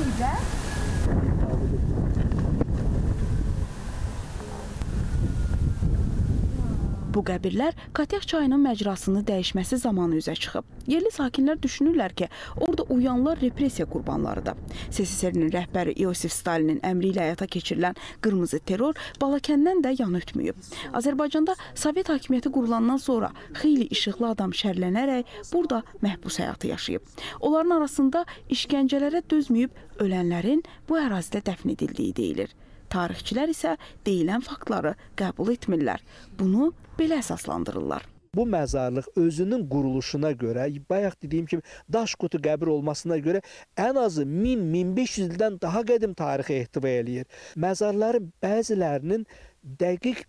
yürüyeceğiz. Bu qəbirlər Katik çayının məcrasını dəyişməsi zamanı üzə çıxıb. Yerli sakinlər düşünürlər ki, orada uyanlar repressiya qurbanlarıdır. SSRİ-nin rəhbəri İosif Stalinin əmri ilə həyata keçirilən Qırmızı Terror Balakəndən də yan ötməyib. Azərbaycanda Sovet hakimiyyəti qurulandan sonra xeyli işıqlı adam şərlənərək burada məhbus həyatı yaşayıb. Onların arasında işgəncələrə dözməyib ölənlərin bu ərazidə dəfn edildiyi deyilir. Tarixçilər isə deyilən faktları qəbul etmirlər. Bunu belə əsaslandırırlar. Bu məzarlıq özünün quruluşuna görə, bayaq dediyim kimi daş qutu qəbir olmasına görə ən azı 1000-1500 ildən daha qədim tarixə ehtiva eləyir. Məzarların bəzilərinin dəqiq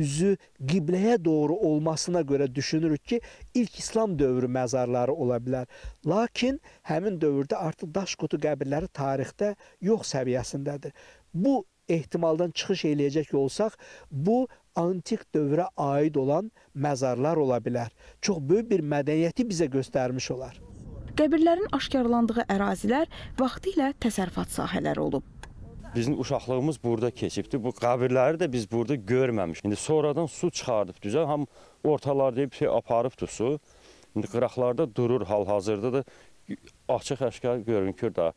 üzü qibləyə doğru olmasına görə düşünürük ki, ilk İslam dövrü məzarları ola bilər. Lakin həmin dövrdə artıq daş qutu qəbirləri tarixdə yox səviyyəsindədir. Bu ehtimaldan çıxış eləyəcək olsaq, bu antik dövrə aid olan məzarlar ola bilər. Çox böyük bir mədəniyyəti bizə göstərmiş olar. Qəbirlərin aşkarlandığı ərazilər vaxtilə təsərrüfat sahələri olub. Bizim uşaqlığımız burada keçibdi. Bu qəbirləri də biz burada görməmiş. İndi sonradan su çıxardıp düzə, ham ortalarda bir şey aparıbdı su. İndi qıraqlarda durur, hal-hazırda da açıq-aşkar görünür daha.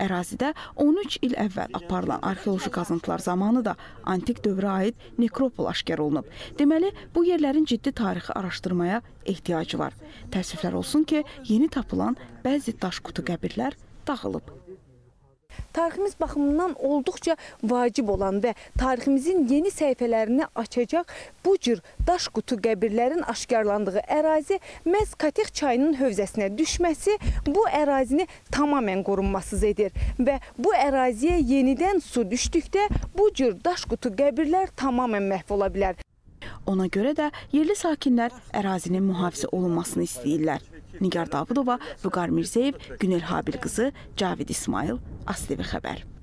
Ərazidə 13 il əvvəl aparılan arxeoloji qazıntılar zamanı da antik dövrə aid nekropol aşkar olunub. Deməli, bu yerlərin ciddi tarixi araşdırmaya ehtiyacı var. Təəssüflər olsun ki, yeni tapılan bəzi daş qutu qəbirlər dağılıb. Tariximiz baxımından olduqca vacib olan və tariximizin yeni səhifələrini açacaq bu cür daş qutu qəbirlərin aşkarlandığı ərazi məhz Katik çayının hövzəsinə düşməsi bu ərazini tamamən qorunmasız edir və bu əraziyə yenidən su düşdükdə bu cür daş qutu qəbirlər tamamən məhv ola bilər. Ona görə də yerli sakinlər ərazinin mühafizə olunmasını istəyirlər. Nigar Davudova, Vüqar Mirzayev, Günel Habil qızı, Cavid İsmail, ASTV Xəbər.